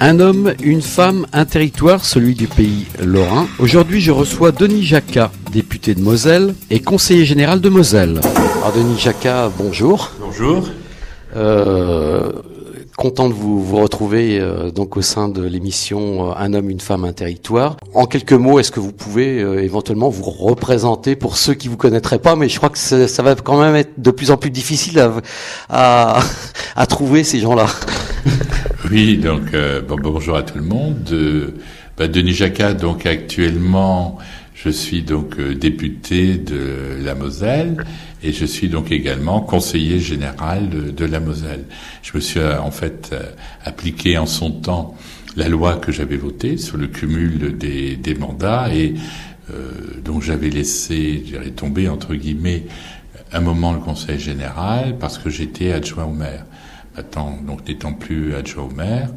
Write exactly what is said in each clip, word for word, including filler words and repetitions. Un homme, une femme, un territoire, celui du pays lorrain. Aujourd'hui, je reçois Denis Jacquat, député de Moselle et conseiller général de Moselle. Alors Denis Jacquat, bonjour. Bonjour. Euh, content de vous, vous retrouver euh, donc au sein de l'émission euh, Un homme, une femme, un territoire. En quelques mots, est-ce que vous pouvez euh, éventuellement vous représenter pour ceux qui vous connaîtraient pas, mais je crois que ça, ça va quand même être de plus en plus difficile à, à, à trouver ces gens-là. Oui, donc euh, bon, bonjour à tout le monde. Euh, bah, Denis Jacquat, donc actuellement, je suis donc euh, député de la Moselle et je suis donc également conseiller général de, de la Moselle. Je me suis euh, en fait euh, appliqué en son temps la loi que j'avais votée sur le cumul des, des mandats et euh, dont j'avais laissé, je dirais, tomber entre guillemets un moment le conseil général parce que j'étais adjoint au maire. Donc n'étant plus adjoint au maire,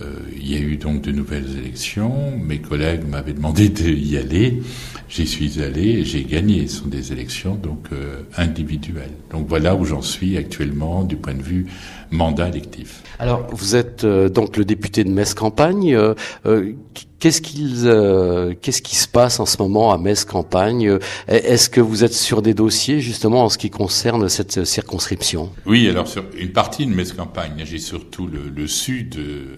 euh, il y a eu donc de nouvelles élections. Mes collègues m'avaient demandé d'y aller. J'y suis allé et j'ai gagné. Ce sont des élections donc euh, individuelles. Donc voilà où j'en suis actuellement du point de vue mandat électif. Alors vous êtes euh, donc le député de Metz campagne. Euh, euh, qu'est-ce qu'il, euh, qu'est-ce qui se passe en ce moment à Metz campagne? Est-ce que vous êtes sur des dossiers justement en ce qui concerne cette circonscription? Oui, alors sur une partie de Metz campagne, j'ai surtout le, le sud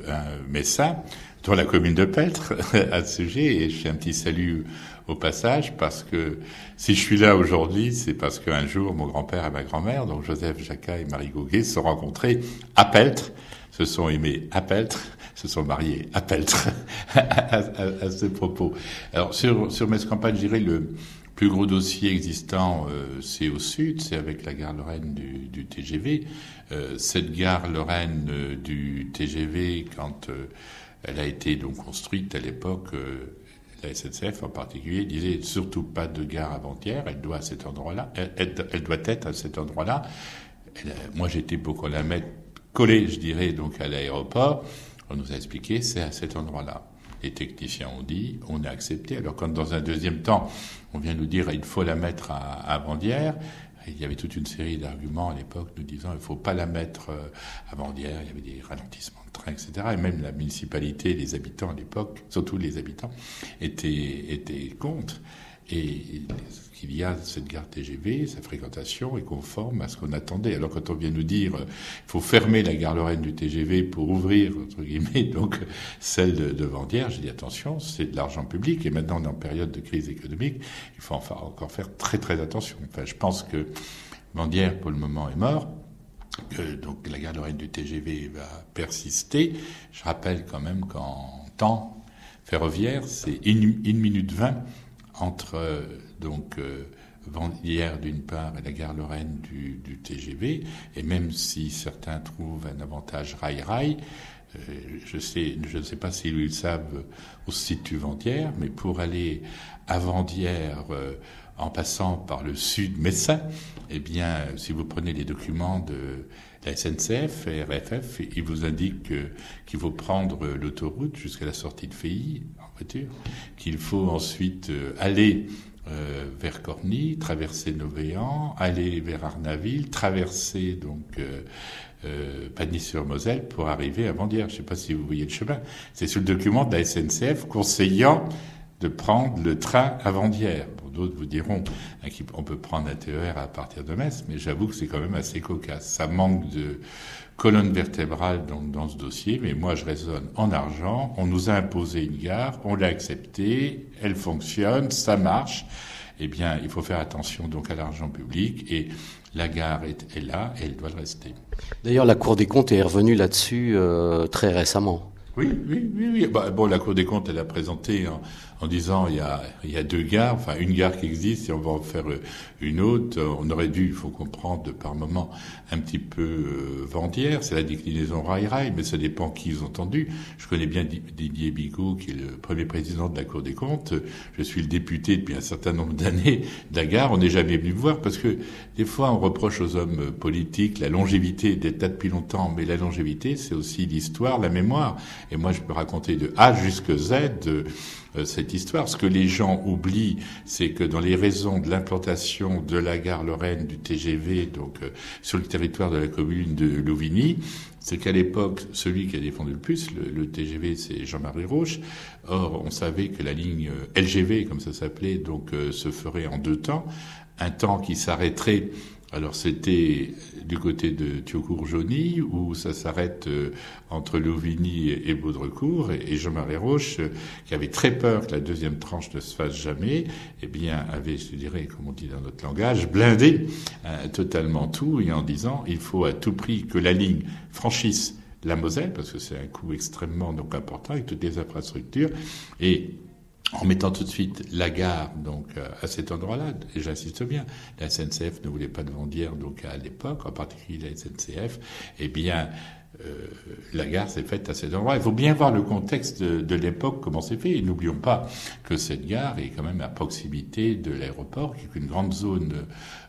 hein, messin, dans la commune de Peltre, à ce sujet, et je fais un petit salut au passage, parce que si je suis là aujourd'hui, c'est parce qu'un jour, mon grand-père et ma grand-mère, donc Joseph Jacquin et Marie Gauguet, se sont rencontrés à Peltre, se sont aimés à Peltre, se sont mariés à Peltre, à, à, à ce propos. Alors, sur, sur Metz campagne, je dirais, le plus gros dossier existant, euh, c'est au sud, c'est avec la gare Lorraine du, du T G V. Euh, cette gare Lorraine euh, du T G V, quand... Euh, elle a été donc construite à l'époque, euh, la S N C F en particulier disait surtout pas de gare avant-hier, elle doit à cet endroit-là, elle, elle, elle doit être à cet endroit-là. Elle, moi j'étais pour qu'on la mette collée, je dirais, donc à l'aéroport. On nous a expliqué c'est à cet endroit-là. Les techniciens ont dit, on a accepté. Alors quand dans un deuxième temps, on vient nous dire il faut la mettre à, à avant-hier. Il y avait toute une série d'arguments à l'époque nous disant il ne faut pas la mettre avant-hier, il y avait des ralentissements de train, et cetera. Et même la municipalité, les habitants à l'époque, surtout les habitants, étaient, étaient contre. Et ce qu'il y a, cette gare T G V, sa fréquentation est conforme à ce qu'on attendait. Alors quand on vient nous dire il faut fermer la gare Lorraine du T G V pour ouvrir, entre guillemets, donc celle de, de Vandières, j'ai dit attention, c'est de l'argent public. Et maintenant, on est en période de crise économique, il faut enfin, encore faire très très attention. Enfin, je pense que Vandières, pour le moment, est mort. Que, donc la gare Lorraine du T G V va persister. Je rappelle quand même qu'en temps ferroviaire, c'est une, une minute vingt entre euh, donc euh, Vandières d'une part et la gare Lorraine du, du T G V, et même si certains trouvent un avantage rail-rail, euh, je sais, je ne sais pas s'ils le savent au site de Vandières, mais pour aller à Vandières euh, en passant par le sud messin, eh bien, si vous prenez les documents de la S N C F et R F F, ils vous indiquent euh, qu'il faut prendre l'autoroute jusqu'à la sortie de Feilly, qu'il faut ensuite aller euh, vers Corny, traverser Novéan, aller vers Arnaville, traverser donc euh, euh, Pagny-sur-Moselle pour arriver à Vandières. Je ne sais pas si vous voyez le chemin. C'est sur le document de la S N C F conseillant de prendre le train à Vandières. D'autres vous diront hein, qu'on peut prendre un T E R à partir de Metz, mais j'avoue que c'est quand même assez cocasse. Ça manque de colonne vertébrale dans, dans ce dossier, mais moi je raisonne en argent. On nous a imposé une gare, on l'a acceptée, elle fonctionne, ça marche. Eh bien, il faut faire attention donc à l'argent public et la gare est, est là et elle doit le rester. D'ailleurs, la Cour des comptes est revenue là-dessus euh, très récemment. Oui, oui, oui, oui. Bah, bon, la Cour des comptes, elle a présenté en, en disant il y a, il y a deux gares, enfin une gare qui existe et on va en faire une autre. On aurait dû, il faut comprendre, par moment, un petit peu euh, Vandières. C'est la déclinaison rail-rail, mais ça dépend qui ils ont entendu. Je connais bien Didier Bigot, qui est le premier président de la Cour des comptes. Je suis le député depuis un certain nombre d'années de la gare. On n'est jamais venu me voir parce que des fois, on reproche aux hommes politiques la longévité d'être là depuis longtemps, mais la longévité, c'est aussi l'histoire, la mémoire. Et moi, je peux raconter de A jusqu'à Z euh, cette histoire. Ce que les gens oublient, c'est que dans les raisons de l'implantation de la gare Lorraine du T G V, donc euh, sur le territoire de la commune de Louvigny, c'est qu'à l'époque, celui qui a défendu le plus, le, le T G V, c'est Jean-Marie Roche. Or, on savait que la ligne L G V, comme ça s'appelait, donc euh, se ferait en deux temps. Un temps qui s'arrêterait, alors c'était du côté de Thiocourt-Jauny, où ça s'arrête euh, entre Louvigny et Baudrecourt, et, et Jean-Marie Roche, euh, qui avait très peur que la deuxième tranche ne se fasse jamais, eh bien avait, je dirais, comme on dit dans notre langage, blindé euh, totalement tout, et en disant, il faut à tout prix que la ligne franchisse la Moselle, parce que c'est un coût extrêmement donc important, avec toutes les infrastructures, et en mettant tout de suite la gare donc à cet endroit-là, et j'insiste bien, la S N C F ne voulait pas de Vandières donc à l'époque, en particulier la S N C F, eh bien euh, la gare s'est faite à cet endroit. Il faut bien voir le contexte de, de l'époque, comment c'est fait, et n'oublions pas que cette gare est quand même à proximité de l'aéroport, qui est une grande zone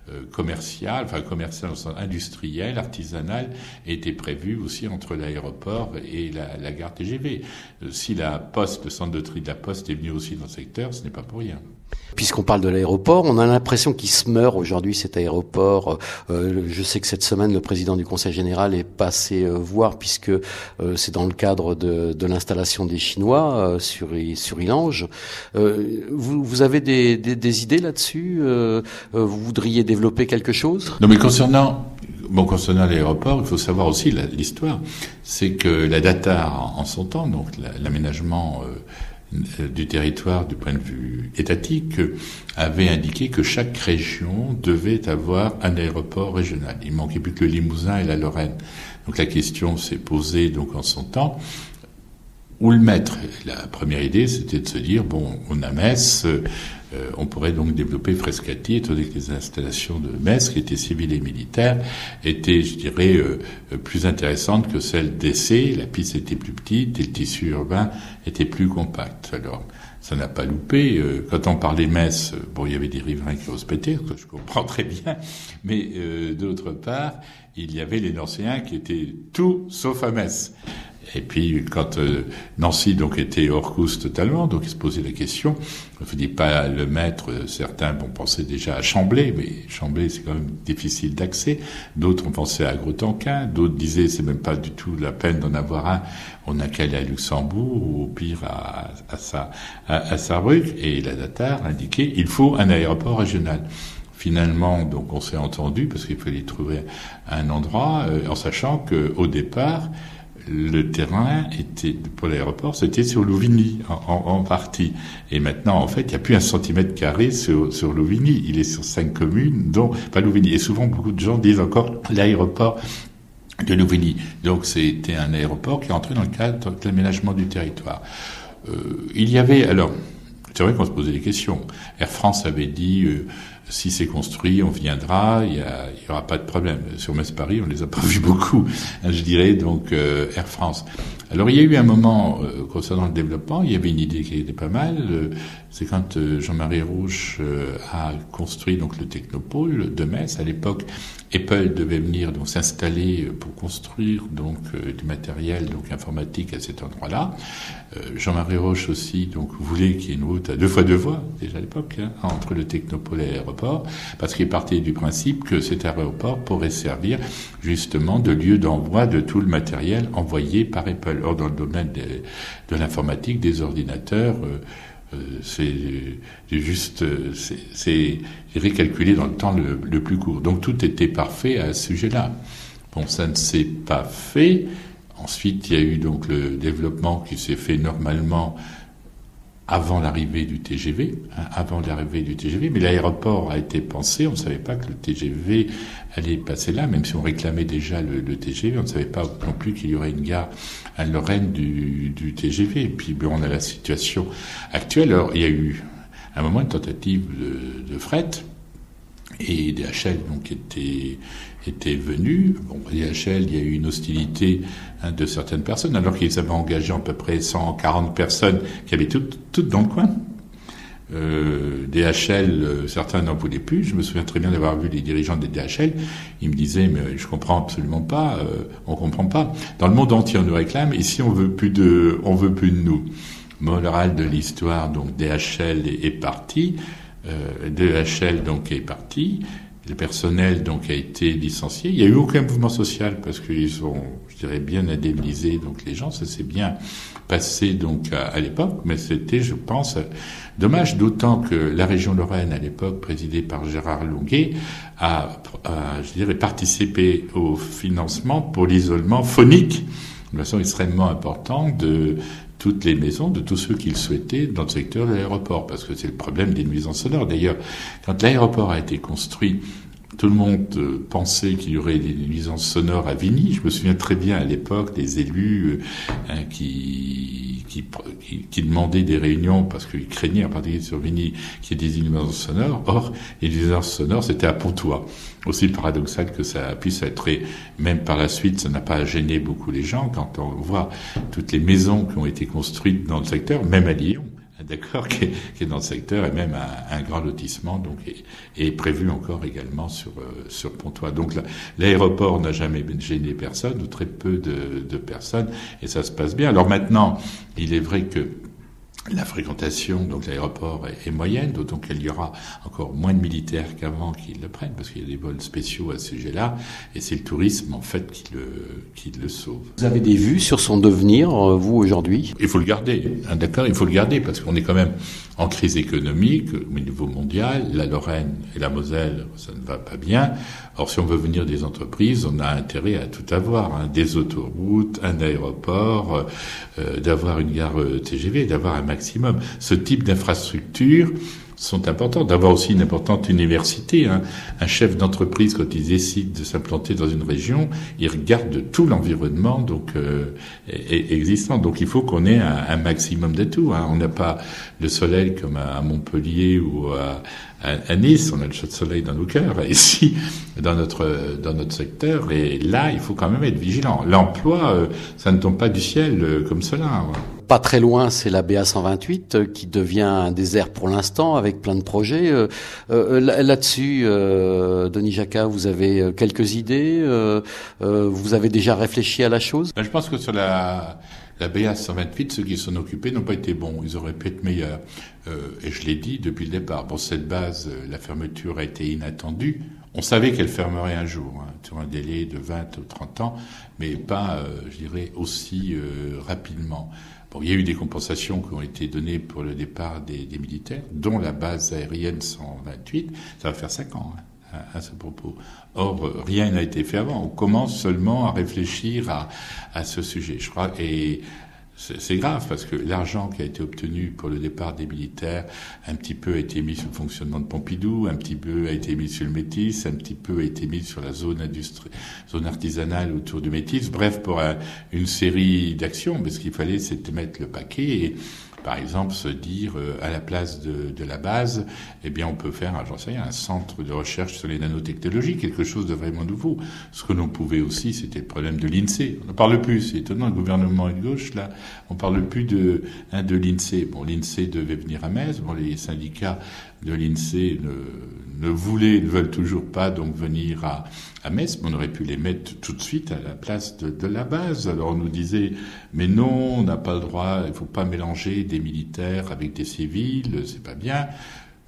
euh, commerciale, enfin commerciale, industrielle, artisanale, était prévue aussi entre l'aéroport et la, la gare T G V. Euh, si la poste, le centre de tri de la poste est venu aussi dans le secteur, ce n'est pas pour rien. Puisqu'on parle de l'aéroport, on a l'impression qu'il se meurt aujourd'hui, cet aéroport. Euh, je sais que cette semaine, le président du Conseil général est passé euh, voir, puisque euh, c'est dans le cadre de, de l'installation des Chinois euh, sur, sur Illange. Euh, vous, vous avez des, des, des idées là-dessus euh, Vous voudriez développer quelque chose? Non, mais concernant... Bon, concernant l'aéroport, il faut savoir aussi la, l'histoire. C'est que la DATAR, en son temps, donc la, l'aménagement... Euh, du territoire du point de vue étatique avait indiqué que chaque région devait avoir un aéroport régional. Il manquait plus que le Limousin et la Lorraine. Donc la question s'est posée donc en son temps. Où le mettre? La première idée, c'était de se dire, bon, on a Metz, euh, on pourrait donc développer Frescati, étant donné que les installations de Metz, qui étaient civiles et militaires, étaient, je dirais, euh, plus intéressantes que celles d'Essé. La piste était plus petite et le tissu urbain était plus compact. Alors, ça n'a pas loupé. Euh, quand on parlait Metz, bon, il y avait des riverains qui osent péter, que je comprends très bien, mais euh, d'autre part, il y avait les Nancéens qui étaient tout sauf à Metz. Et puis, quand euh, Nancy donc était hors course totalement, donc il se posait la question, je ne dis pas le mettre, euh, certains bon, pensaient déjà à Chamblay, mais Chamblay c'est quand même difficile d'accès, d'autres ont pensé à Grostenquin, d'autres disaient c'est même pas du tout la peine d'en avoir un, on a qu'à aller à Luxembourg ou au pire à, à, sa, à, à Sarrebruck, et la DATAR indiquait il faut un aéroport régional. Finalement, donc on s'est entendu parce qu'il fallait trouver un endroit, euh, en sachant qu'au départ, le terrain était pour l'aéroport, c'était sur Louvigny en, en, en partie. Et maintenant, en fait, il n'y a plus un centimètre carré sur, sur Louvigny. Il est sur cinq communes, dont pas Louvigny. Et souvent, beaucoup de gens disent encore l'aéroport de Louvigny. Donc, c'était un aéroport qui est entré dans le cadre de l'aménagement du territoire. Euh, il y avait alors, c'est vrai qu'on se posait des questions. Air France avait dit. Euh, Si c'est construit, on viendra, il y, a, il y aura pas de problème. Sur Metz-Paris, on les a pas vus beaucoup, hein, je dirais, donc euh, Air France. Alors il y a eu un moment, euh, concernant le développement, il y avait une idée qui était pas mal, euh, c'est quand euh, Jean-Marie Roche euh, a construit donc le Technopôle de Metz. À l'époque, Apple devait venir donc s'installer pour construire donc euh, du matériel donc informatique à cet endroit-là. Euh, Jean-Marie Roche aussi donc voulait qu'il y ait une route à deux fois deux voies, déjà à l'époque, hein, entre le Technopôle et l'aéroport. Parce qu'il partait du principe que cet aéroport pourrait servir justement de lieu d'envoi de tout le matériel envoyé par Apple. Or, dans le domaine des, de l'informatique, des ordinateurs, euh, euh, c'est juste, c'est, c'est récalculé dans le temps le, le plus court. Donc, tout était parfait à ce sujet-là. Bon, ça ne s'est pas fait. Ensuite, il y a eu donc le développement qui s'est fait normalement avant l'arrivée du T G V, hein, avant l'arrivée du T G V, mais l'aéroport a été pensé, on ne savait pas que le T G V allait passer là, même si on réclamait déjà le, le T G V, on ne savait pas non plus qu'il y aurait une gare à Lorraine du, du T G V, et puis bon, on a la situation actuelle. Alors il y a eu à un moment une tentative de, de fret, et D H L donc était... était venu. Bon, D H L, il y a eu une hostilité hein, de certaines personnes, alors qu'ils avaient engagé à peu près cent quarante personnes qui avaient toutes, toutes dans le coin. euh, D H L, euh, certains n'en voulaient plus. Je me souviens très bien d'avoir vu les dirigeants des D H L. Ils me disaient, mais je comprends absolument pas, euh, on comprend pas. Dans le monde entier, on nous réclame, ici, on veut plus de, on veut plus de nous. Morale de l'histoire, donc D H L est, est parti, euh, D H L donc est parti, le personnel donc a été licencié. Il n'y a eu aucun mouvement social parce qu'ils ont, je dirais, bien indemnisé donc les gens. Ça s'est bien passé donc à, à l'époque, mais c'était, je pense, dommage, d'autant que la région Lorraine à l'époque, présidée par Gérard Longuet, a, a, je dirais, participé au financement pour l'isolement phonique, de façon extrêmement importante, de toutes les maisons, de tous ceux qu'ils souhaitaient dans le secteur de l'aéroport, parce que c'est le problème des nuisances sonores. D'ailleurs, quand l'aéroport a été construit, tout le monde euh, pensait qu'il y aurait des nuisances sonores à Vigny. Je me souviens très bien à l'époque des élus euh, hein, qui, qui, qui, qui demandaient des réunions parce qu'ils craignaient, en particulier sur Vigny, qu'il y ait des nuisances sonores. Or, les nuisances sonores, c'était à Pontois. Aussi paradoxal que ça puisse être, et même par la suite, ça n'a pas gêné beaucoup les gens quand on voit toutes les maisons qui ont été construites dans le secteur, même à Lyon. D'accord, qui est, qui est dans le secteur, et même un, un grand lotissement donc est, est prévu encore également sur euh, sur Pontois. Donc la, l'aéroport n'a jamais gêné personne, ou très peu de, de personnes, et ça se passe bien. Alors maintenant, il est vrai que la fréquentation donc l'aéroport est, est moyenne, d'autant qu'il y aura encore moins de militaires qu'avant qui le prennent, parce qu'il y a des vols spéciaux à ce sujet-là, et c'est le tourisme en fait qui le qui le sauve. Vous avez des vues sur son devenir, vous, aujourd'hui? Il faut le garder, hein, d'accord, il faut le garder, parce qu'on est quand même en crise économique au niveau mondial. La Lorraine et la Moselle, ça ne va pas bien. Or, si on veut venir des entreprises, on a intérêt à tout avoir, hein, des autoroutes, un aéroport, euh, d'avoir une gare T G V, d'avoir un maximum. Ce type d'infrastructures sont importantes, d'avoir aussi une importante université. Hein. Un chef d'entreprise, quand il décide de s'implanter dans une région, il regarde tout l'environnement donc euh, existant. Donc il faut qu'on ait un, un maximum d'atouts. Hein. On n'a pas le soleil comme à Montpellier ou à, à, à Nice. On a le chaud de soleil dans nos cœurs, ici, dans notre dans notre secteur. Et là, il faut quand même être vigilant. L'emploi, euh, ça ne tombe pas du ciel euh, comme cela. Hein. Pas très loin, c'est la B A cent vingt-huit qui devient un désert pour l'instant, avec plein de projets. Euh, euh, là-dessus, euh, Denis Jacquat, vous avez quelques idées, euh, euh, vous avez déjà réfléchi à la chose? Ben, je pense que sur la, la B A cent vingt-huit, ceux qui s'en occupaient n'ont pas été bons, ils auraient pu être meilleurs. Euh, et je l'ai dit depuis le départ, pour cette base, la fermeture a été inattendue. On savait qu'elle fermerait un jour, hein, sur un délai de vingt ou trente ans, mais pas, euh, je dirais, aussi euh, rapidement. Bon, il y a eu des compensations qui ont été données pour le départ des, des militaires, dont la base aérienne cent vingt-huit. Ça va faire cinq ans, hein, à, à ce propos. Or, rien n'a été fait avant. On commence seulement à réfléchir à, à ce sujet. Je crois, et c'est, c'est grave, parce que l'argent qui a été obtenu pour le départ des militaires, un petit peu a été mis sur le fonctionnement de Pompidou, un petit peu a été mis sur le Métis, un petit peu a été mis sur la zone industrie, zone artisanale autour du Métis. Bref, pour un, une série d'actions, mais ce qu'il fallait, c'était mettre le paquet et, par exemple, se dire, euh, à la place de, de la base, eh bien, on peut faire, j'en sais rien, un centre de recherche sur les nanotechnologies, quelque chose de vraiment nouveau. Ce que l'on pouvait aussi, c'était le problème de l'INSEE. On ne parle plus, c'est étonnant, le gouvernement est de gauche, là, on ne parle plus de, hein, de l'INSEE. Bon, l'INSEE devait venir à Metz, bon, les syndicats de l'INSEE ne, ne voulaient, ne veulent toujours pas, donc, venir à, à Metz, mais on aurait pu les mettre tout de suite à la place de, de la base. Alors, on nous disait, mais non, on n'a pas le droit, il faut pas mélanger des militaires avec des civils, c'est pas bien.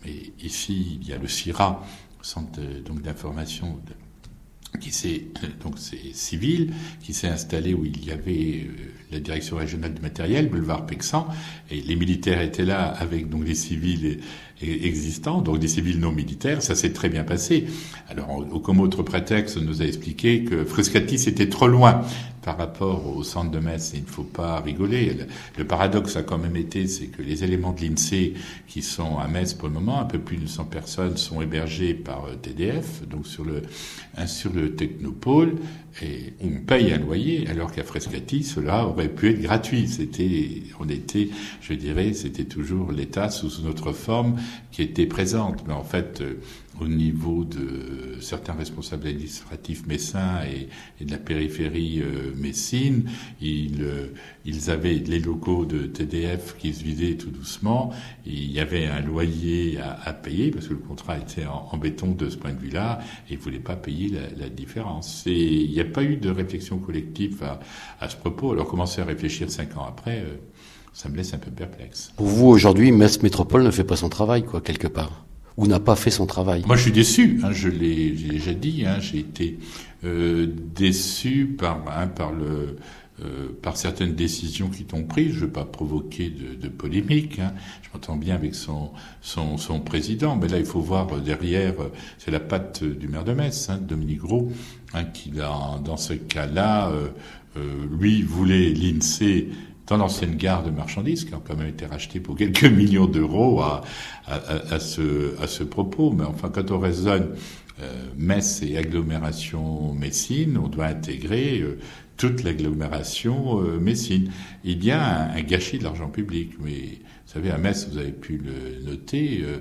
Mais ici, il y a le CIRA, le centre de, donc d'information de, qui s'est donc c'est civil, qui s'est installé où il y avait euh, la direction régionale du matériel, boulevard Pexan, et les militaires étaient là avec donc des civils et, et existants, donc des civils non militaires. Ça s'est très bien passé. Alors, on, comme autre prétexte, on nous a expliqué que Frescati c'était trop loin par rapport au centre de Metz, et il ne faut pas rigoler. Le paradoxe a quand même été, c'est que les éléments de l'INSEE qui sont à Metz pour le moment, un peu plus de cent personnes sont hébergées par T D F, donc sur le, sur le Technopôle, et on paye un loyer, alors qu'à Frescati, cela aurait pu être gratuit. C'était, on était, je dirais, c'était toujours l'État sous notre forme qui était présente. Mais en fait, au niveau de certains responsables administratifs messins et, et de la périphérie euh, messine, ils, euh, ils avaient les locaux de T D F qui se vidaient tout doucement. Il y avait un loyer à, à payer parce que le contrat était en, en béton de ce point de vue-là et ils voulaient pas payer la, la différence. Et il n'y a pas eu de réflexion collective à, à ce propos. Alors commencer à réfléchir cinq ans après, euh, ça me laisse un peu perplexe. Pour vous, aujourd'hui, Metz Métropole ne fait pas son travail, quoi, quelque part, ou n'a pas fait son travail. Moi, je suis déçu, hein, je l'ai déjà dit, hein, j'ai été euh, déçu par, hein, par, le, euh, par certaines décisions qui ont prises. Je ne veux pas provoquer de, de polémique, hein. Je m'entends bien avec son, son, son président, mais là, il faut voir derrière, c'est la patte du maire de Metz, hein, Dominique Gros, hein, qui, dans, dans ce cas-là, euh, euh, lui, voulait l'I N S E E dans l'ancienne gare de marchandises, qui ont quand même été rachetées pour quelques millions d'euros à, à, à, à, ce, à ce propos. Mais enfin, quand on raisonne euh, Metz et agglomération messine, on doit intégrer euh, toute l'agglomération euh, messine. Il y a un, un gâchis de l'argent public. Mais vous savez, à Metz, vous avez pu le noter, euh,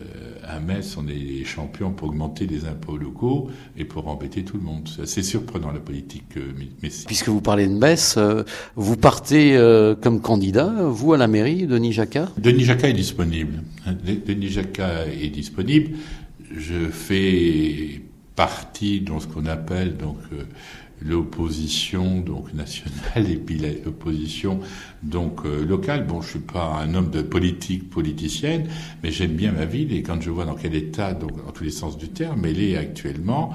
Euh, à Metz, on est champion pour augmenter les impôts locaux et pour embêter tout le monde. C'est assez surprenant, la politique euh, messine. Puisque vous parlez de Metz, euh, vous partez euh, comme candidat, vous, à la mairie, Denis Jacquat ? Denis Jacquat est disponible. Denis Jacquat est disponible. Je fais partie dans ce qu'on appelle donc euh, l'opposition donc nationale et puis l'opposition donc euh, locale. Bon, je suis pas un homme de politique politicienne, mais j'aime bien ma ville et quand je vois dans quel état, donc en tous les sens du terme, elle est actuellement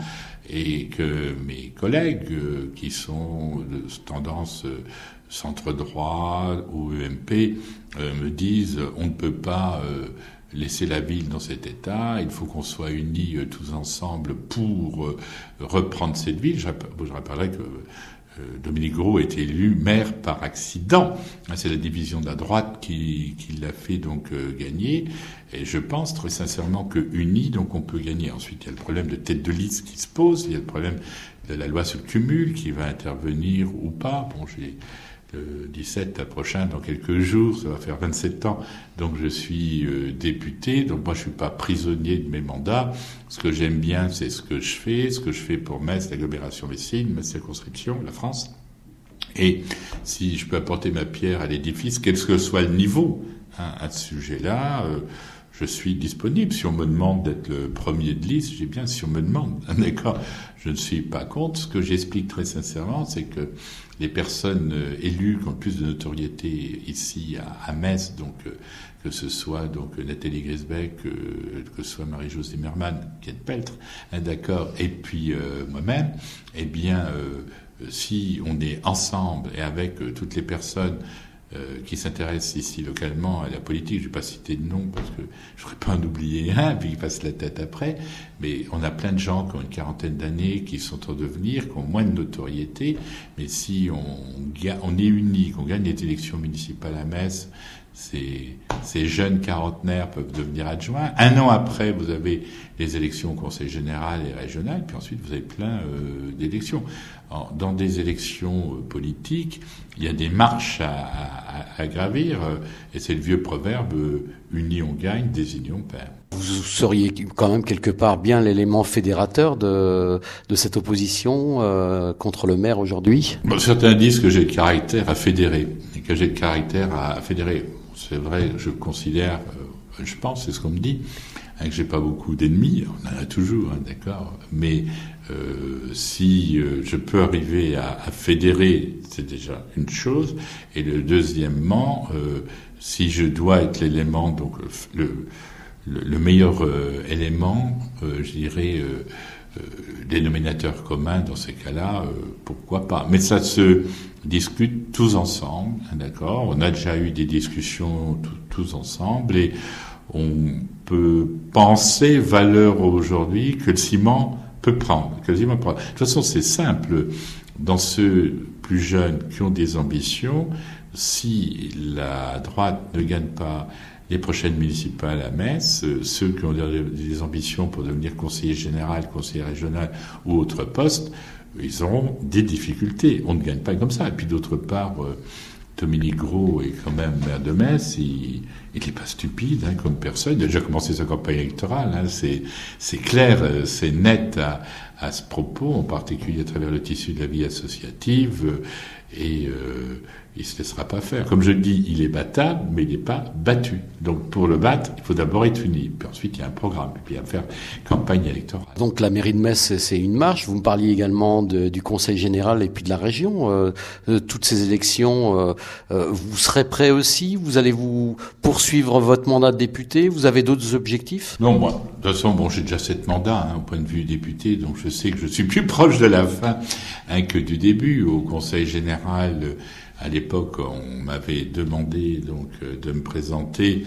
et que mes collègues euh, qui sont de tendance euh, centre droit ou U M P euh, me disent on ne peut pas euh, laisser la ville dans cet état, il faut qu'on soit unis euh, tous ensemble pour euh, reprendre cette ville. Je, je rappellerai que euh, Dominique Gros a été élu maire par accident. C'est la division de la droite qui, qui l'a fait donc euh, gagner. Et je pense très sincèrement que unis, donc on peut gagner. Ensuite, il y a le problème de tête de liste qui se pose, il y a le problème de la loi sur le cumul qui va intervenir ou pas. Bon, j'ai... Le dix-sept prochain, dans quelques jours, ça va faire vingt-sept ans, donc je suis euh, député, donc moi je suis pas prisonnier de mes mandats. Ce que j'aime bien, c'est ce que je fais, ce que je fais pour Metz, l'agglomération messine, ma circonscription, la France. Et si je peux apporter ma pierre à l'édifice, quel que soit le niveau, hein, à ce sujet-là, euh, je suis disponible. Si on me demande d'être le premier de liste, j'ai bien, si on me demande, d'accord, je ne suis pas contre. Ce que j'explique très sincèrement, c'est que les personnes élues qui ont plus de notoriété ici à, à Metz, donc euh, que ce soit donc Nathalie Griesbeck, euh, que ce soit Marie-Josée Merman, qui est de Peltre, hein, d'accord, et puis euh, moi-même, eh bien, euh, si on est ensemble et avec euh, toutes les personnes Euh, qui s'intéresse ici localement à la politique, je vais pas citer de nom parce que je n'aurais pas en oublié un, puis il passe la tête après, mais on a plein de gens qui ont une quarantaine d'années, qui sont en devenir, qui ont moins de notoriété, mais si on, on est unis, qu'on gagne les élections municipales à Metz, Ces, ces jeunes quarantenaires peuvent devenir adjoints. Un an après, vous avez les élections au Conseil général et régional, puis ensuite vous avez plein euh, d'élections. Alors, dans des élections euh, politiques, il y a des marches à, à, à gravir, euh, et c'est le vieux proverbe euh, « unis on gagne, désigné on perd ». Vous seriez quand même quelque part bien l'élément fédérateur de, de cette opposition euh, contre le maire aujourd'hui. Bon, certains disent que j'ai le caractère à fédérer, et que j'ai le caractère à fédérer. C'est vrai, je considère, je pense, c'est ce qu'on me dit, hein, que j'ai pas beaucoup d'ennemis, on en a toujours, hein, d'accord. Mais euh, si euh, je peux arriver à, à fédérer, c'est déjà une chose. Et le deuxièmement, euh, si je dois être l'élément, donc le, le, le meilleur euh, élément, euh, je dirais, euh, euh, dénominateur commun dans ces cas-là, euh, pourquoi pas. Mais ça se discute tous ensemble, hein, d'accord. On a déjà eu des discussions tous ensemble et on peut penser valeur aujourd'hui que le ciment peut prendre, que le ciment prend. De toute façon, c'est simple. Dans ceux plus jeunes qui ont des ambitions, si la droite ne gagne pas les prochaines municipales à Metz, ceux qui ont des ambitions pour devenir conseiller général, conseiller régional ou autre poste, ils ont des difficultés. On ne gagne pas comme ça. Et puis d'autre part, euh, Dominique Gros est quand même maire de Metz. Il n'est pas stupide hein, comme personne. Il a déjà commencé sa campagne électorale. Hein. C'est, c'est clair, c'est net à, à ce propos, en particulier à travers le tissu de la vie associative. Et euh, il ne se laissera pas faire. Comme je le dis, il est battable, mais il n'est pas battu. Donc pour le battre, il faut d'abord être uni. Puis ensuite, il y a un programme. Et puis il y a faire campagne électorale. Donc la mairie de Metz, c'est une marche. Vous me parliez également de, du Conseil général et puis de la région. Euh, de toutes ces élections, euh, euh, vous serez prêt aussi? Vous allez vous poursuivre votre mandat de député? Vous avez d'autres objectifs? Non, moi, de toute façon, bon, j'ai déjà sept mandats hein, au point de vue député. Donc je sais que je suis plus proche de la fin hein, que du début au Conseil général. À l'époque, on m'avait demandé donc de me présenter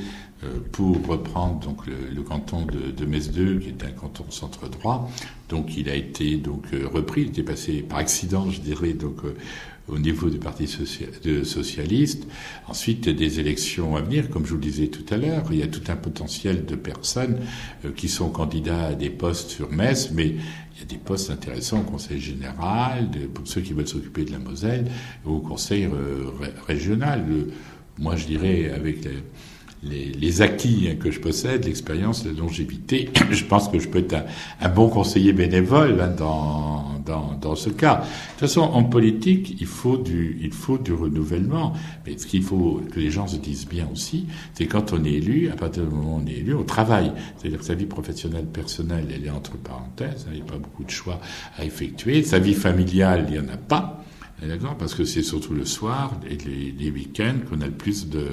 pour reprendre donc le, le canton de, de Metz deux, qui est un canton centre droit. Donc, il a été donc repris. Il était passé par accident, je dirais, donc au niveau du Parti socialiste. Ensuite, des élections à venir, comme je vous le disais tout à l'heure. Il y a tout un potentiel de personnes qui sont candidats à des postes sur Metz, mais il y a des postes intéressants au Conseil général, pour ceux qui veulent s'occuper de la Moselle, au Conseil régional. Moi, je dirais, avec les... Les, les acquis que je possède, l'expérience, la longévité, je pense que je peux être un, un bon conseiller bénévole hein, dans, dans, dans ce cas. De toute façon, en politique, il faut du, il faut du renouvellement. Mais ce qu'il faut que les gens se disent bien aussi, c'est quand on est élu, à partir du moment où on est élu, on travaille. C'est-à-dire que sa vie professionnelle, personnelle, elle est entre parenthèses, hein, il n'y a pas beaucoup de choix à effectuer. Sa vie familiale, il n'y en a pas. D'accord ? Parce que c'est surtout le soir et les, les week-ends qu'on a le plus de...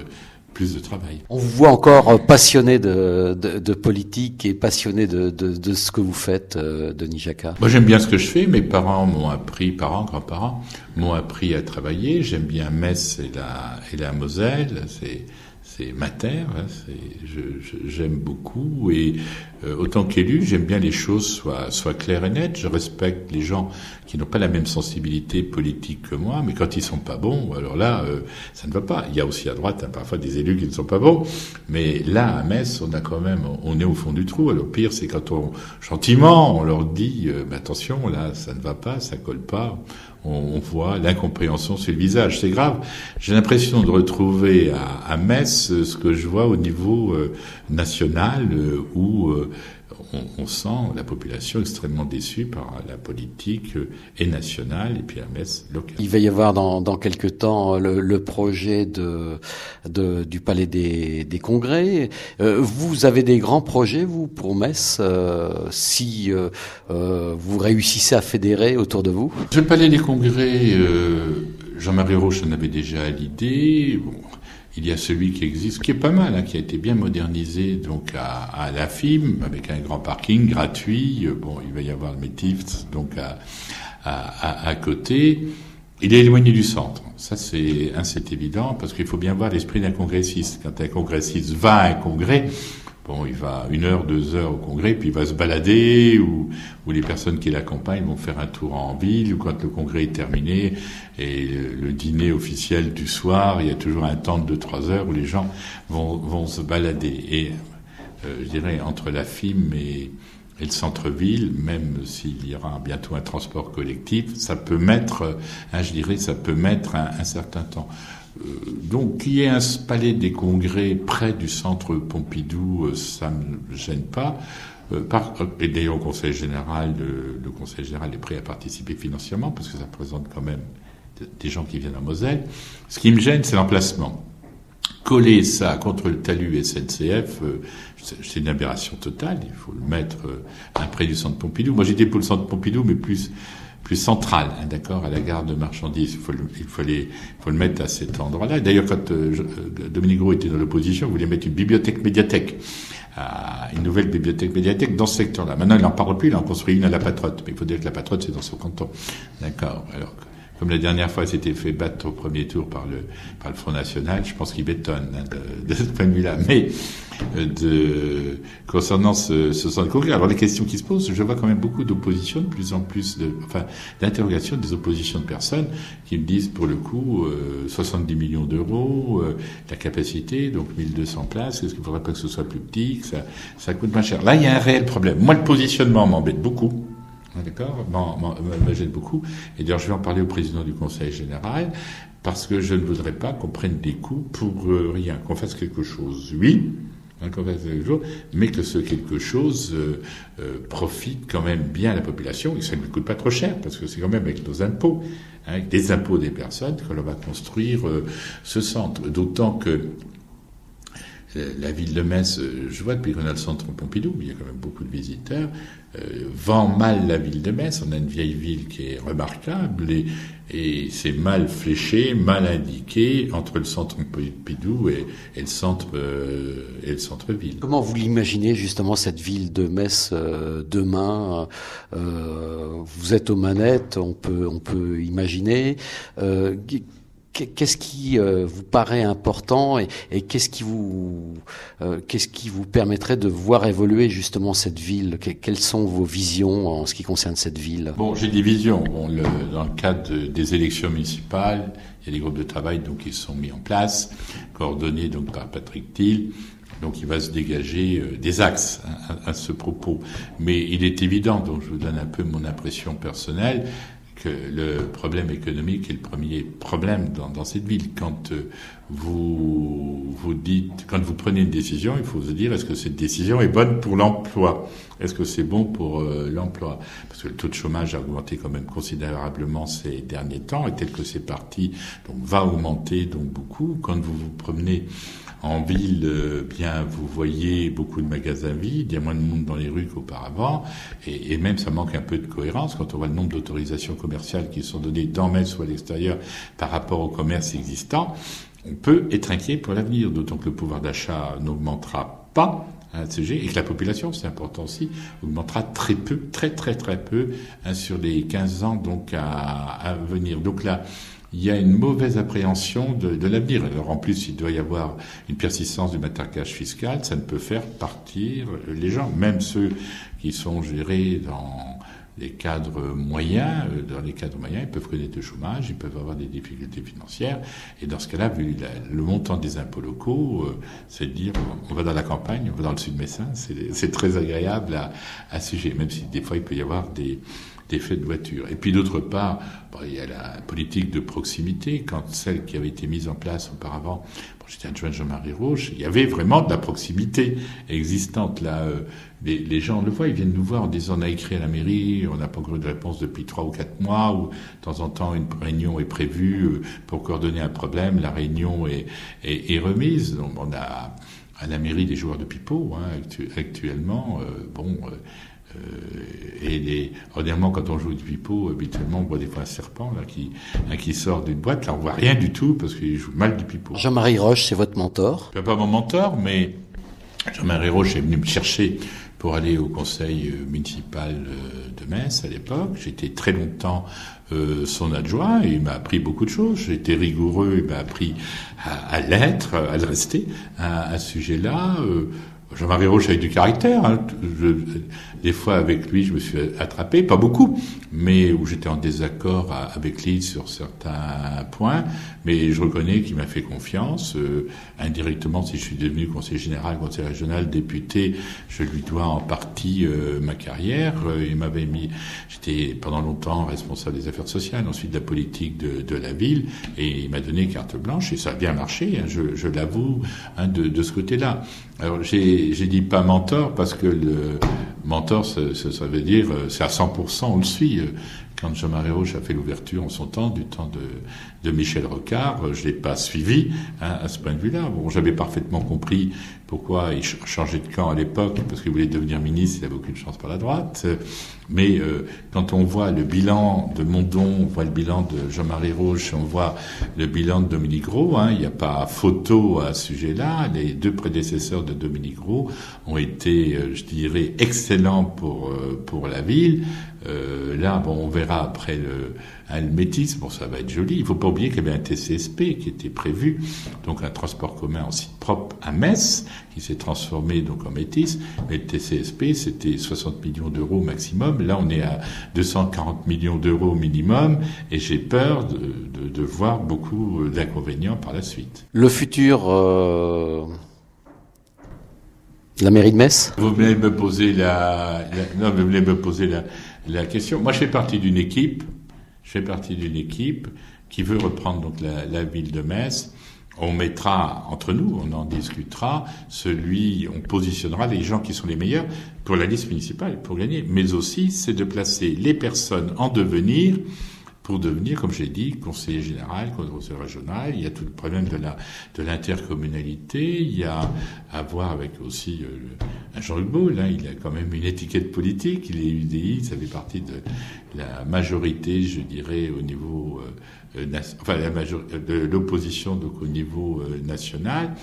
plus de travail. On vous voit encore passionné de, de, de politique et passionné de, de, de ce que vous faites, euh, Denis Jacquat. Moi, j'aime bien ce que je fais. Mes parents m'ont appris, parents, grands-parents, m'ont appris à travailler. J'aime bien Metz et la, et la Moselle. C'est, c'est ma terre. Hein, c'est, je, je, j'aime beaucoup. Et euh, autant qu'élu, j'aime bien les choses soient, soient claires et nettes. Je respecte les gens qui n'ont pas la même sensibilité politique que moi, mais quand ils sont pas bons, alors là, euh, ça ne va pas. Il y a aussi à droite, hein, parfois, des élus qui ne sont pas bons, mais là, à Metz, on a quand même, on est au fond du trou. Alors, pire, c'est quand on, gentiment, on leur dit, euh, mais attention, là, ça ne va pas, ça colle pas, on, on voit l'incompréhension sur le visage. C'est grave. J'ai l'impression de retrouver à, à Metz ce que je vois au niveau euh, national, euh, où... Euh, On, on sent la population extrêmement déçue par la politique et nationale et puis à Metz locale. Il va y avoir dans, dans quelques temps le, le projet de, de, du Palais des, des Congrès. Euh, vous avez des grands projets, vous, pour Metz, euh, si euh, euh, vous réussissez à fédérer autour de vous? Le Palais des Congrès, euh, Jean-Marie Roche en avait déjà à l'idée. Bon. Il y a celui qui existe, qui est pas mal, hein, qui a été bien modernisé donc à, à la F I M, avec un grand parking gratuit. Bon, il va y avoir le Métis donc à, à, à côté. Il est éloigné du centre. Ça, c'est, hein, c'est évident, parce qu'il faut bien voir l'esprit d'un congressiste. Quand un congressiste va à un congrès, bon, il va une heure, deux heures au congrès, puis il va se balader, ou, ou les personnes qui l'accompagnent vont faire un tour en ville, ou quand le congrès est terminé, et le, le dîner officiel du soir, il y a toujours un temps de trois heures où les gens vont, vont se balader. Et euh, je dirais, entre la F I M et, et le centre-ville, même s'il y aura bientôt un transport collectif, ça peut mettre, hein, je dirais, ça peut mettre un, un certain temps. Donc, qu'il y ait un palais des congrès près du centre Pompidou, ça ne me gêne pas. Et d'ailleurs, au Conseil général, le Conseil général est prêt à participer financièrement, parce que ça représente quand même des gens qui viennent à Moselle. Ce qui me gêne, c'est l'emplacement. Coller ça contre le talus S N C F, c'est une aberration totale. Il faut le mettre près du centre Pompidou. Moi, j'étais pour le centre Pompidou, mais plus... plus centrale, hein, d'accord, à la gare de marchandises. Il faut le, il faut les, il faut le mettre à cet endroit-là. D'ailleurs, quand euh, Dominique Gros était dans l'opposition, il voulait mettre une bibliothèque-médiathèque, euh, une nouvelle bibliothèque-médiathèque dans ce secteur-là. Maintenant, il n'en parle plus, il en construit une à la Patrotte. Mais il faut dire que la Patrotte, c'est dans son canton. D'accord. Alors, comme la dernière fois, il s'était fait battre au premier tour par le, par le Front National, je pense qu'il bétonne, hein, de, de ce point de vue-là. Mais, euh, de, concernant ce, ce centre congrès, alors les questions qui se posent, je vois quand même beaucoup d'oppositions, de plus en plus de, enfin, d'interrogations, des oppositions de personnes qui me disent, pour le coup, euh, soixante-dix millions d'euros, euh, la capacité, donc mille deux cents places, est-ce qu'il ne faudrait pas que ce soit plus petit, que ça, ça coûte moins cher? Là, il y a un réel problème. Moi, le positionnement m'embête beaucoup. d'accord, m'agène beaucoup. Et d'ailleurs, je vais en parler au président du Conseil général, parce que je ne voudrais pas qu'on prenne des coups pour euh, rien, qu'on fasse quelque chose. Oui, hein, qu'on fasse quelque chose, mais que ce quelque chose euh, euh, profite quand même bien à la population, et que ça ne lui coûte pas trop cher, parce que c'est quand même avec nos impôts, hein, avec les impôts des personnes, que l'on va construire euh, ce centre. D'autant que la ville de Metz, je vois depuis qu'on a le centre Pompidou, il y a quand même beaucoup de visiteurs, euh, vend mal la ville de Metz. On a une vieille ville qui est remarquable et, et c'est mal fléché, mal indiqué entre le centre Pompidou et, et le centre euh, et le centre-ville. Comment vous l'imaginez justement cette ville de Metz euh, demain euh, Vous êtes aux manettes, on peut on peut imaginer. Euh, Qu'est-ce qui euh, vous paraît important et, et qu'est-ce qui vous euh, qu'est-ce qui vous permettrait de voir évoluer justement cette ville? Que, Quelles sont vos visions en ce qui concerne cette ville? Bon, j'ai des visions. Bon, le, dans le cadre de, des élections municipales, il y a des groupes de travail donc qui sont mis en place, coordonnés donc par Patrick Thiel. Donc il va se dégager euh, des axes hein, à, à ce propos. Mais il est évident, donc je vous donne un peu mon impression personnelle, que le problème économique est le premier problème dans, dans cette ville. Quand euh, vous vous dites, quand vous prenez une décision, il faut se dire est-ce que cette décision est bonne pour l'emploi? Est-ce que c'est bon pour euh, l'emploi? Parce que le taux de chômage a augmenté quand même considérablement ces derniers temps, et tel que c'est parti, donc va augmenter donc beaucoup. Quand vous vous promenez en ville, euh, bien vous voyez beaucoup de magasins vides, il y a moins de monde dans les rues qu'auparavant, et, et même ça manque un peu de cohérence quand on voit le nombre d'autorisations commerciales qui sont données dans Metz ou à l'extérieur par rapport au commerce existant. On peut être inquiet pour l'avenir, d'autant que le pouvoir d'achat n'augmentera pas à ce sujet, et que la population, c'est important aussi, augmentera très peu, très très très peu hein, sur les quinze ans donc à, à venir. Donc là, il y a une mauvaise appréhension de, de l'avenir. Alors en plus, il doit y avoir une persistance du matraquage fiscal, ça ne peut faire partir les gens, même ceux qui sont gérés dans les cadres moyens, dans les cadres moyens, ils peuvent connaître le chômage, ils peuvent avoir des difficultés financières. Et dans ce cas-là, vu la, le montant des impôts locaux, euh, c'est de dire, on va dans la campagne, on va dans le sud messin, c'est, c'est très agréable à, à sujet, même si des fois il peut y avoir des, des faits de voiture. Et puis d'autre part, bon, il y a la politique de proximité, quand celle qui avait été mise en place auparavant, bon, j'étais adjoint de Jean-Marie Roche, il y avait vraiment de la proximité existante là. Euh, Les, les gens le voient, ils viennent nous voir en disant on a écrit à la mairie, on n'a pas encore eu de réponse depuis trois ou quatre mois, ou de temps en temps une réunion est prévue pour coordonner un problème, la réunion est, est, est remise. Donc on a à la mairie des joueurs de pipeau hein, actu, actuellement, euh, bon, euh, et les, ordinairement quand on joue du pipeau, habituellement on voit des fois un serpent là qui, là, qui sort d'une boîte, là on voit rien du tout parce qu'il joue mal du pipeau. Jean-Marie Roche, c'est votre mentor? Pas mon mentor, mais Jean-Marie Roche est venu me chercher pour aller au conseil municipal de Metz à l'époque. J'étais très longtemps euh, son adjoint et il m'a appris beaucoup de choses. J'étais rigoureux, il m'a appris à, à l'être, à le rester à, à ce sujet-là. Euh, Jean-Marie Roche avait du caractère. Hein. Je, des fois, avec lui, je me suis attrapé, pas beaucoup, mais où j'étais en désaccord à, avec lui sur certains points. Mais je reconnais qu'il m'a fait confiance. Euh, indirectement, si je suis devenu conseiller général, conseiller régional, député, je lui dois en partie euh, ma carrière. Euh, il m'avait mis... J'étais pendant longtemps responsable des affaires sociales, ensuite de la politique de, de la ville, et il m'a donné carte blanche, et ça a bien marché, hein, je, je l'avoue, hein, de, de ce côté-là. Alors, j'ai J'ai dit pas mentor parce que le mentor, ça, ça, ça veut dire c'est à cent pour cent, on le suit. Quand Jean-Marie Roche a fait l'ouverture en son temps, du temps de, de Michel Rocard, je l'ai pas suivi hein, à ce point de vue-là. Bon, j'avais parfaitement compris pourquoi il changeait de camp à l'époque, parce qu'il voulait devenir ministre, il n'avait aucune chance par la droite. Mais euh, quand on voit le bilan de Mondon, on voit le bilan de Jean-Marie Roche, on voit le bilan de Dominique Gros, hein, il n'y a pas photo à ce sujet-là. Les deux prédécesseurs de Dominique Gros ont été, euh, je dirais, excellents pour euh, pour la ville. Euh, là, bon, on verra après le, hein, le métisme, bon, ça va être joli. Il faut pas oublier qu'il y avait un T C S P qui était prévu, donc un transport commun en site propre à Metz, qui s'est transformé donc en métis. Mais le T C S P, c'était soixante millions d'euros maximum. Là, on est à deux cent quarante millions d'euros minimum, et j'ai peur de, de, de voir beaucoup d'inconvénients par la suite. Le futur... Euh... La mairie de Metz? Vous venez me poser la, la non, vous venez me poser la, la question. Moi, je fais partie d'une équipe, je fais partie d'une équipe qui veut reprendre donc la, la ville de Metz. On mettra entre nous, on en discutera, celui, on positionnera les gens qui sont les meilleurs pour la liste municipale, pour gagner. Mais aussi, c'est de placer les personnes en devenir pour devenir, comme j'ai dit, conseiller général, conseiller régional. Il y a tout le problème de la de l'intercommunalité. Il y a à voir avec aussi euh, Jean-Luc Boul. Hein, il a quand même une étiquette politique. Il est U D I, ça fait partie de la majorité, je dirais, au niveau... Euh, enfin la majorité de l'opposition donc au niveau euh, national.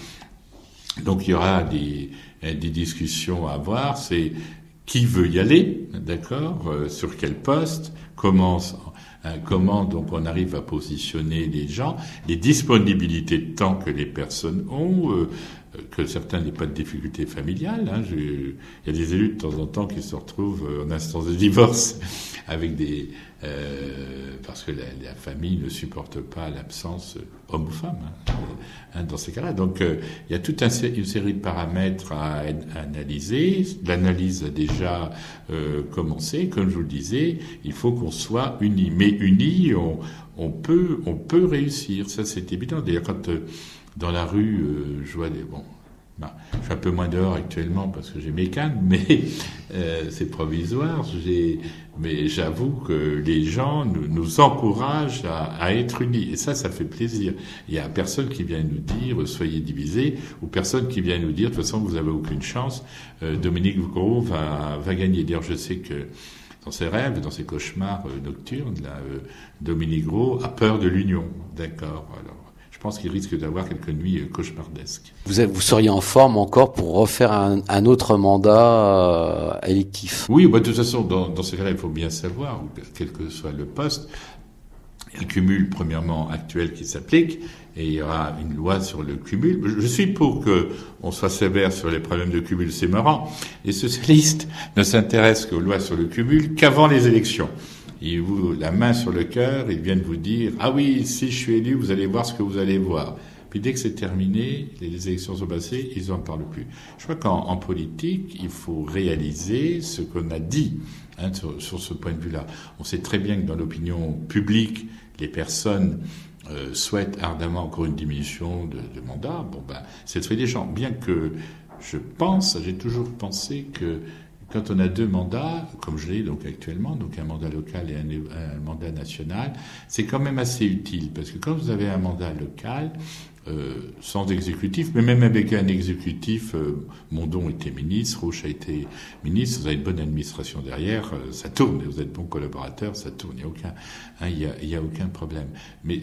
Donc il y aura des, des discussions à avoir, c'est qui veut y aller, d'accord, euh, sur quel poste, comment, euh, comment donc on arrive à positionner les gens, les disponibilités de temps que les personnes ont, euh, que certains n'aient pas de difficultés familiales. Hein. Il y a des élus de temps en temps qui se retrouvent en instance de divorce avec des euh, parce que la, la famille ne supporte pas l'absence homme ou femme hein, dans ces cas-là. Donc euh, il y a toute un, une série de paramètres à, à analyser. L'analyse a déjà euh, commencé. Comme je vous le disais, il faut qu'on soit unis. Mais unis, on, on peut on peut réussir. Ça c'est évident. D'ailleurs quand euh, dans la rue, euh, je vois des... Bon, ben, je suis un peu moins dehors actuellement parce que j'ai mes cannes, mais euh, c'est provisoire. J'ai, mais j'avoue que les gens nous, nous encouragent à, à être unis. Et ça, ça fait plaisir. Il n'y a personne qui vient nous dire « soyez divisés » ou personne qui vient nous dire « de toute façon, vous n'avez aucune chance, euh, Dominique Gros va, va gagner ». D'ailleurs, je sais que dans ses rêves, dans ses cauchemars euh, nocturnes, là, euh, Dominique Gros a peur de l'union. D'accord, alors. Je pense qu'il risque d'avoir quelques nuits cauchemardesques. Vous, êtes, vous seriez en forme encore pour refaire un, un autre mandat euh, électif? Oui, bah, de toute façon, dans, dans ce cas-là, il faut bien savoir, quel que soit le poste, il y a le cumul premièrement actuel qui s'applique, et il y aura une loi sur le cumul. Je, je suis pour qu'on soit sévère sur les problèmes de cumul, c'est marrant. Les socialistes ne s'intéressent qu'aux lois sur le cumul qu'avant les élections. Ils vous, la main sur le cœur, ils viennent vous dire « Ah oui, si je suis élu, vous allez voir ce que vous allez voir ». Puis dès que c'est terminé, les élections sont passées, ils n'en parlent plus. Je crois qu'en en politique, il faut réaliser ce qu'on a dit hein, sur, sur ce point de vue-là. On sait très bien que dans l'opinion publique, les personnes euh, souhaitent ardemment encore une diminution de, de mandat. Bon ben, c'est le fait des gens. Bien que je pense, j'ai toujours pensé que quand on a deux mandats, comme je l'ai donc actuellement, donc un mandat local et un, un mandat national, c'est quand même assez utile parce que quand vous avez un mandat local, euh, sans exécutif, mais même avec un exécutif, euh, Mondon était ministre, Roche a été ministre, vous avez une bonne administration derrière, euh, ça tourne, vous êtes bon collaborateur, ça tourne, il n'y a aucun, hein, il y a, il y a aucun problème. Mais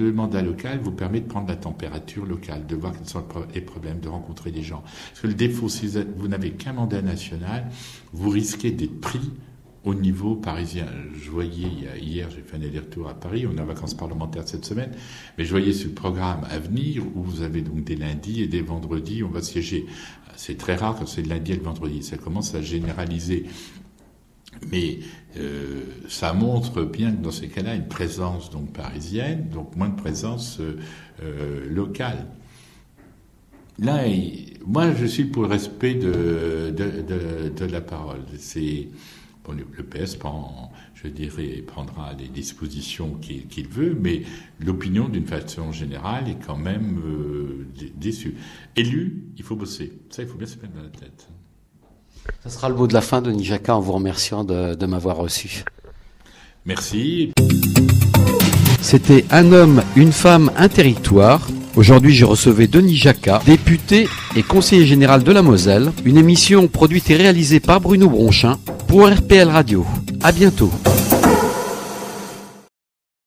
le mandat local vous permet de prendre la température locale, de voir quels sont les problèmes, de rencontrer des gens. Parce que le défaut, si vous n'avez qu'un mandat national, vous risquez d'être pris au niveau parisien. Je voyais, hier, j'ai fait un aller-retour à Paris, on est en vacances parlementaires cette semaine, mais je voyais ce programme à venir où vous avez donc des lundis et des vendredis, on va siéger. C'est très rare quand c'est le lundi et le vendredi, ça commence à généraliser. Mais euh, ça montre bien que dans ces cas-là, une présence donc parisienne, donc moins de présence euh, euh, locale. Là, moi, je suis pour le respect de, de, de, de la parole. C'est... Bon, le P S prend, je dirais, prendra les dispositions qu'il, qu'il veut, mais l'opinion, d'une façon générale, est quand même euh, déçue. Élu, il faut bosser. Ça, il faut bien se mettre dans la tête. Ça sera le mot de la fin, Denis Jacquat, en vous remerciant de, de m'avoir reçu. Merci. C'était Un homme, une femme, un territoire. Aujourd'hui, je recevais Denis Jacquat, député et conseiller général de la Moselle. Une émission produite et réalisée par Bruno Bronchain pour R P L Radio. À bientôt.